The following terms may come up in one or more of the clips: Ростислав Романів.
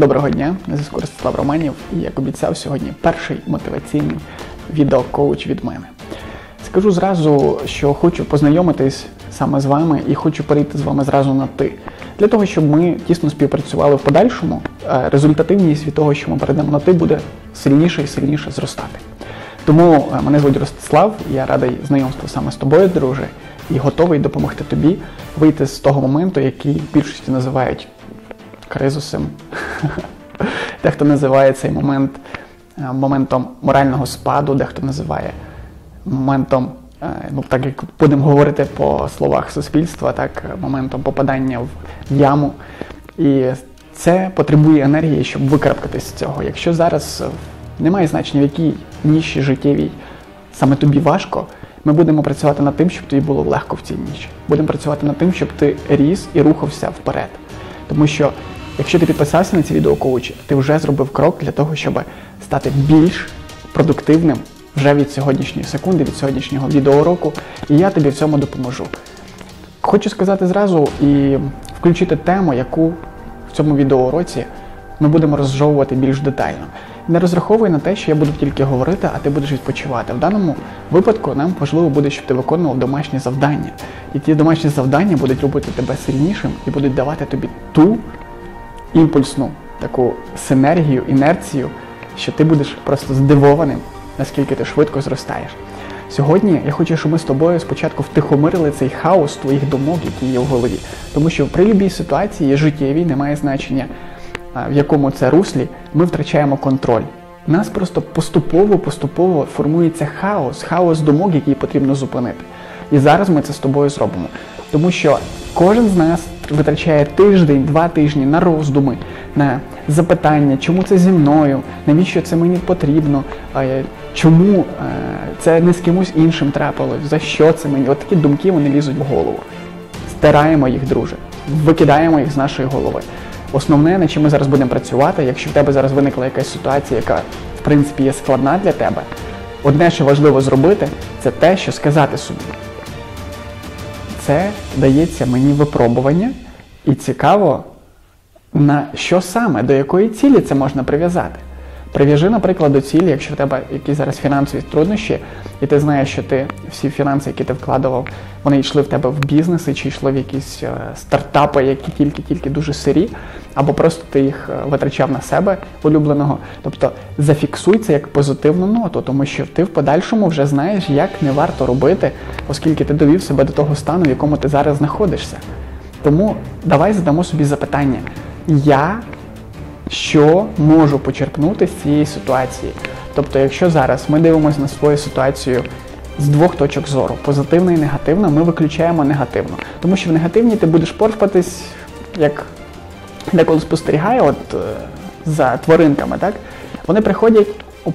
Доброго дня, на зв'язку Ростислав Романів, і, як обіцяв, сьогодні перший мотиваційний відео-коуч від мене. Скажу зразу, що хочу познайомитись саме з вами і хочу перейти з вами зразу на «ти». Для того, щоб ми тісно співпрацювали в подальшому, результативність від того, що ми перейдемо на «ти», буде сильніше і сильніше зростати. Тому мене звуть Ростислав, я радий знайомству саме з тобою, друже, і готовий допомогти тобі вийти з того моменту, який більшості називають кризисом. Дехто називає цей момент моментом морального спаду, дехто називає моментом, так як будемо говорити по словах суспільства, так, моментом попадання в яму. І це потребує енергії, щоб викарабкатись з цього. Якщо зараз немає значення, в якій ніші життєвій саме тобі важко, ми будемо працювати над тим, щоб тобі було легко в цій ніші. Будемо працювати над тим, щоб ти ріс і рухався вперед. Тому що, якщо ти підписався на ці відео-коучі, ти вже зробив крок для того, щоб стати більш продуктивним вже від сьогоднішньої секунди, від сьогоднішнього відеоуроку, і я тобі в цьому допоможу. Хочу сказати зразу і включити тему, яку в цьому відеоуроці ми будемо розжовувати більш детально. Не розраховуй на те, що я буду тільки говорити, а ти будеш відпочивати. В даному випадку нам важливо буде, щоб ти виконував домашні завдання. І ті домашні завдання будуть робити тебе сильнішим і будуть давати тобі ту імпульсну таку синергію, інерцію, що ти будеш просто здивованим, наскільки ти швидко зростаєш. Сьогодні я хочу, щоб ми з тобою спочатку втихомирили цей хаос твоїх думок, які є в голові. Тому що при будь-якій ситуації життєвій немає значення, в якому це руслі, ми втрачаємо контроль. У нас просто поступово формується хаос думок, який потрібно зупинити. І зараз ми це з тобою зробимо. Тому що кожен з нас витрачає тиждень, 2 тижні на роздуми, на запитання, чому це зі мною, навіщо це мені потрібно, чому це не з кимось іншим трапилось, за що це мені. От такі думки, вони лізуть в голову. Стираємо їх, друже, викидаємо їх з нашої голови. Основне, на чим ми зараз будемо працювати, якщо в тебе зараз виникла якась ситуація, яка, в принципі, є складна для тебе, одне, що важливо зробити, це те, що сказати собі. Це дається мені випробування, і цікаво, на що саме, до якої цілі це можна прив'язати. Прив'яжи, наприклад, до цілі, якщо в тебе якісь зараз фінансові труднощі, і ти знаєш, що ти всі фінанси, які ти вкладував, вони йшли в тебе в бізнеси, чи йшли в якісь стартапи, які тільки дуже сирі, або просто ти їх витрачав на себе улюбленого. Тобто зафіксуй це як позитивну ноту, тому що ти в подальшому вже знаєш, як не варто робити, оскільки ти довів себе до того стану, в якому ти зараз знаходишся. Тому давай задамо собі запитання. Що можу почерпнути з цієї ситуації? Тобто, якщо зараз ми дивимося на свою ситуацію з 2 точок зору, позитивна і негативна, ми виключаємо негативну. Тому що в негативній ти будеш порпатись, як деколи спостерігає за тваринками, так? Вони приходять,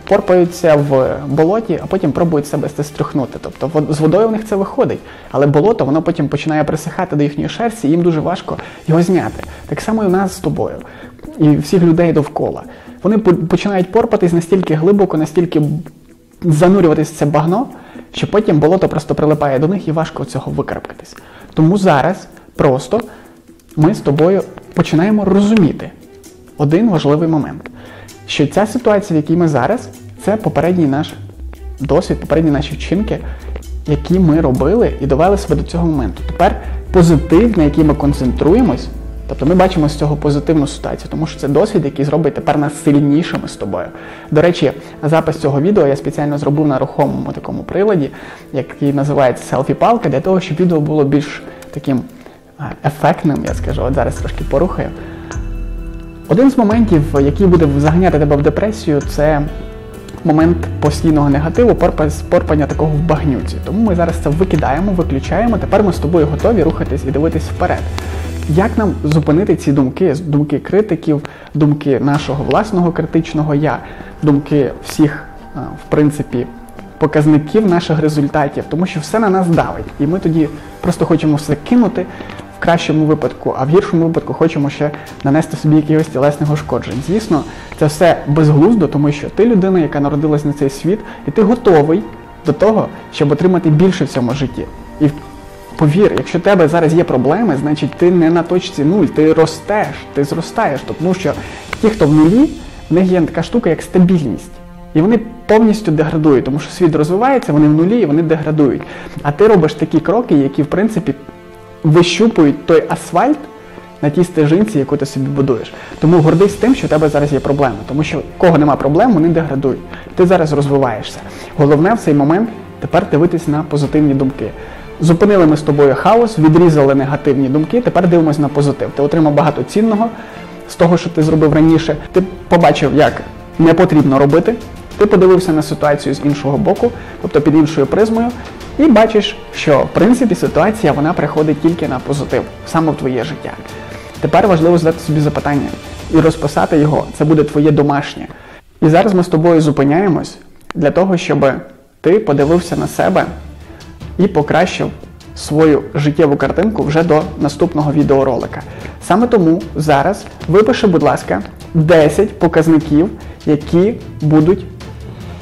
порпаються в болоті, а потім пробують себе стряхнути. Тобто з водою в них це виходить, але болото, воно потім починає присихати до їхньої шерсті, і їм дуже важко його зняти. Так само і в нас з тобою, і всіх людей довкола. Вони починають порпатись настільки глибоко, настільки занурюватись в це багно, що потім болото просто прилипає до них і важко цього викарабкатись. Тому зараз просто ми з тобою починаємо розуміти один важливий момент, що ця ситуація, в якій ми зараз, це попередній наш досвід, попередні наші вчинки, які ми робили і довели себе до цього моменту. Тепер позитив, на який ми концентруємось, тобто ми бачимо з цього позитивну ситуацію, тому що це досвід, який зробить тепер нас сильнішими з тобою. До речі, запис цього відео я спеціально зробив на рухомому такому приладі, який називається селфі-палка, для того, щоб відео було більш таким ефектним, я скажу, от зараз трошки порухаю. Один з моментів, який буде заганяти тебе в депресію, це момент постійного негативу, порпання такого в багнюці. Тому ми зараз це викидаємо, виключаємо, тепер ми з тобою готові рухатись і дивитись вперед. Як нам зупинити ці думки? Думки критиків, думки нашого власного критичного «я», думки всіх, в принципі, показників наших результатів, тому що все на нас давить. І ми тоді просто хочемо все кинути, в кращому випадку, а в гіршому випадку хочемо ще нанести собі якихось тілесних ушкоджень. Звісно, це все безглуздо, тому що ти людина, яка народилась на цей світ, і ти готовий до того, щоб отримати більше в цьому житті. І Повір, якщо в тебе зараз є проблеми, значить ти не на точці нуль, ти ростеш, ти зростаєш. Тому що ті, хто в нулі, в них є така штука, як стабільність. І вони повністю деградують, тому що світ розвивається, вони в нулі і вони деградують. А ти робиш такі кроки, які, в принципі, вищупують той асфальт на тій стежинці, яку ти собі будуєш. Тому гордись тим, що в тебе зараз є проблеми. Тому що кого нема проблем, вони деградують. Ти зараз розвиваєшся. Головне в цей момент тепер дивитись на позитивні думки. Зупинили ми з тобою хаос, відрізали негативні думки, тепер дивимось на позитив. Ти отримав багато цінного з того, що ти зробив раніше. Ти побачив, як не потрібно робити. Ти подивився на ситуацію з іншого боку, тобто під іншою призмою, і бачиш, що, в принципі, ситуація, вона приходить тільки на позитив, саме в твоє життя. Тепер важливо задати собі запитання і розписати його. Це буде твоє домашнє. І зараз ми з тобою зупиняємось для того, щоб ти подивився на себе і покращив свою життєву картинку вже до наступного відеоролика. Саме тому зараз випиши, будь ласка, 10 показників, які будуть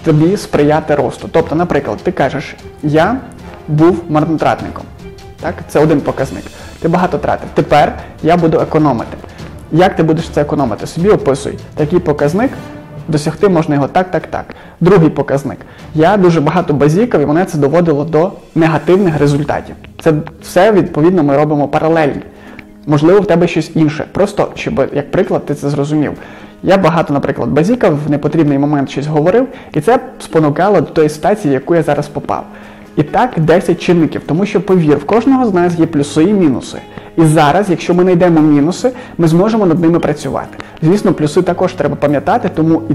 тобі сприяти росту. Тобто, наприклад, ти кажеш, я був марнотратником. Так? Це один показник. Ти багато тратив. Тепер я буду економити. Як ти будеш це економити? Собі описуй. Такий показник, досягти можна його так, так, так. Другий показник. Я дуже багато базікав і мене це доводило до негативних результатів. Це все, відповідно, ми робимо паралельно. Можливо, в тебе щось інше. Просто, щоб, як приклад, ти це зрозумів. Я багато, наприклад, базікав, в непотрібний момент щось говорив, і це спонукало до тої ситуації, в яку я зараз попав. І так 10 чинників, тому що, повір, в кожного з нас є плюси і мінуси. І зараз, якщо ми знайдемо мінуси, ми зможемо над ними працювати. Звісно, плюси також треба пам'ятати, тому і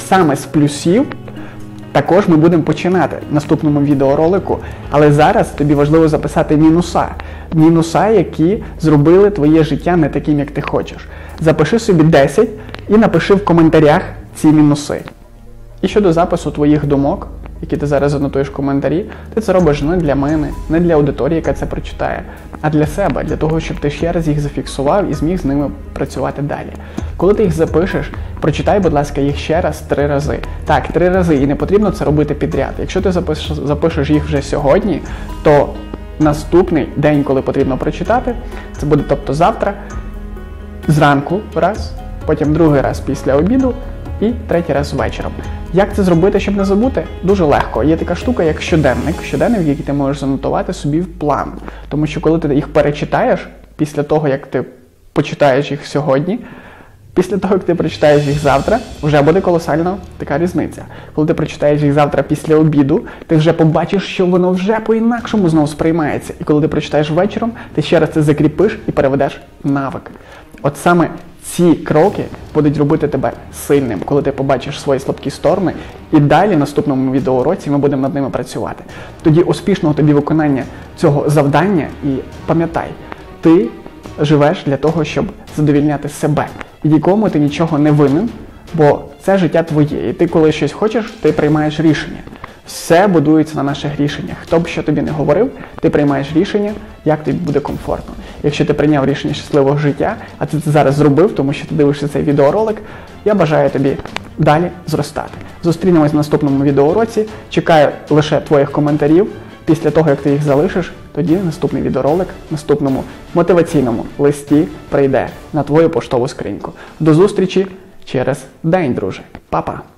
саме з плюсів також ми будемо починати в наступному відеоролику. Але зараз тобі важливо записати мінуса. Мінуса, які зробили твоє життя не таким, як ти хочеш. Запиши собі 10 і напиши в коментарях ці мінуси. І щодо запису твоїх думок, які ти зараз занотуєш в коментарі, ти це робиш не для мене, не для аудиторії, яка це прочитає, а для себе, для того, щоб ти ще раз їх зафіксував і зміг з ними працювати далі. Коли ти їх запишеш, прочитай, будь ласка, їх ще раз 3 рази. Так, 3 рази, і не потрібно це робити підряд. Якщо ти запишеш їх вже сьогодні, то наступний день, коли потрібно прочитати, це буде, тобто, завтра, зранку раз, потім другий раз після обіду, і 3-й раз вечором. Як це зробити, щоб не забути? Дуже легко. Є така штука, як щоденник. Щоденник, який ти можеш занотувати собі в план. Тому що коли ти їх перечитаєш, після того, як ти почитаєш їх сьогодні, після того, як ти прочитаєш їх завтра, вже буде колосальна така різниця. Коли ти прочитаєш їх завтра після обіду, ти вже побачиш, що воно вже по-інакшому знову сприймається. І коли ти прочитаєш вечором, ти ще раз це закріпиш і переведеш навик. От саме ці кроки будуть робити тебе сильним, коли ти побачиш свої слабкі сторони, і далі в наступному відеоуроці ми будемо над ними працювати. Тоді успішного тобі виконання цього завдання, і пам'ятай, ти живеш для того, щоб задовільняти себе, і нікому ти нічого не винен, бо це життя твоє, і ти коли щось хочеш, ти приймаєш рішення. Все будується на наших рішеннях. Хто б що тобі не говорив, ти приймаєш рішення, як тобі буде комфортно. Якщо ти прийняв рішення щасливого життя, а ти це зараз зробив, тому що ти дивишся цей відеоролик, я бажаю тобі далі зростати. Зустрінемось в наступному відеоуроці, чекаю лише твоїх коментарів. Після того, як ти їх залишиш, тоді наступний відеоролик в наступному мотиваційному листі прийде на твою поштову скриньку. До зустрічі через день, друже. Па-па!